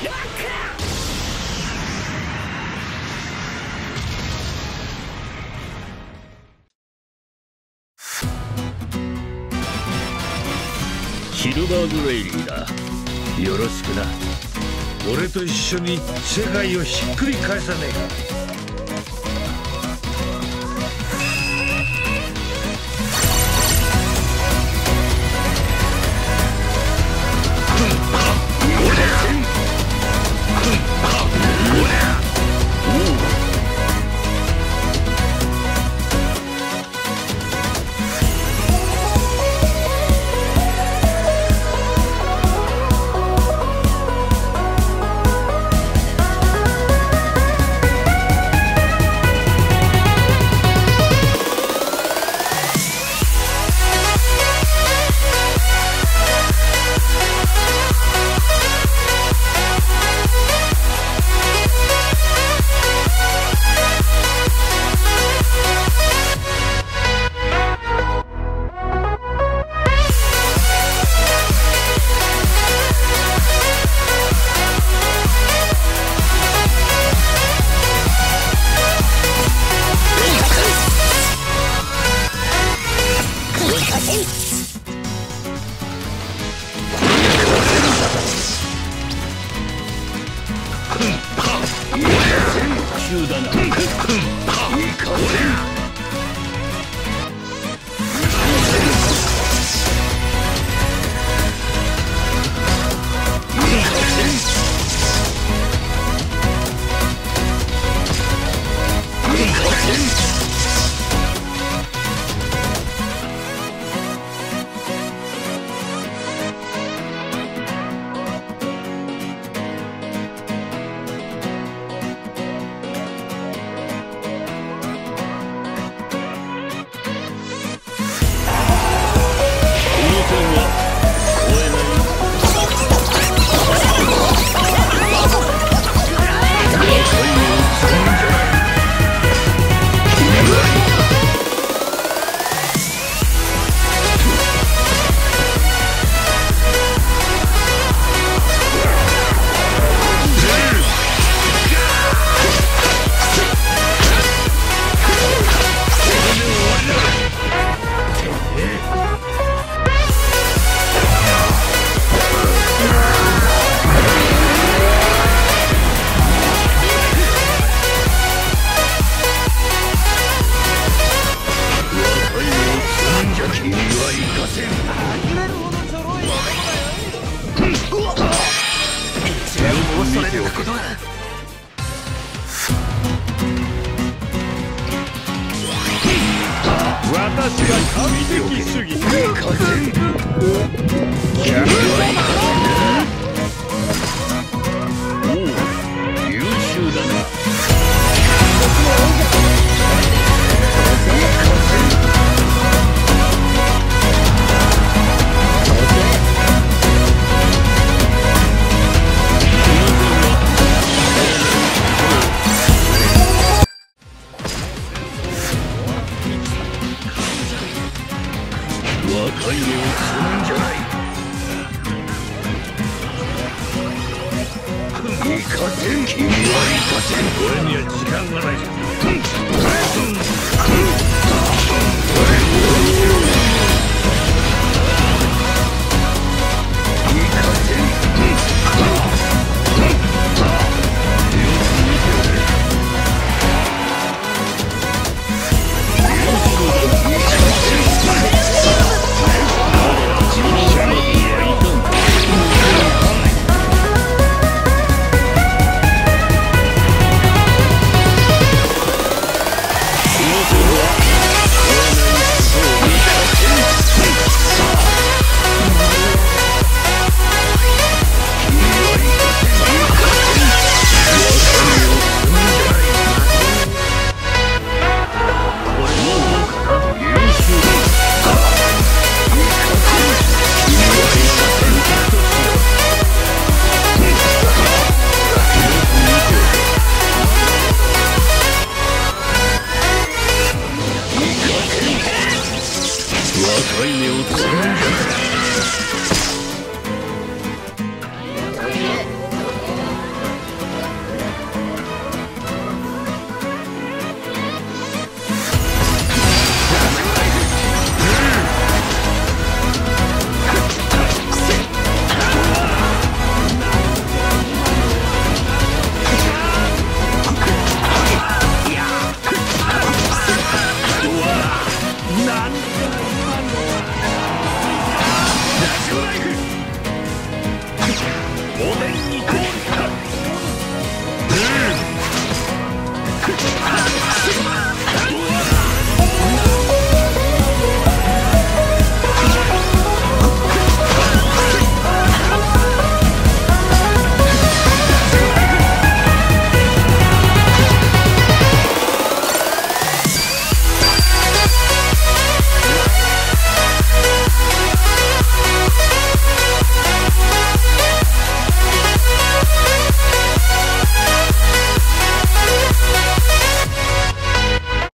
ヒルバーグ・レイリーだ。よろしくな。俺と一緒に世界をひっくり返さねえか。俺には時間がない。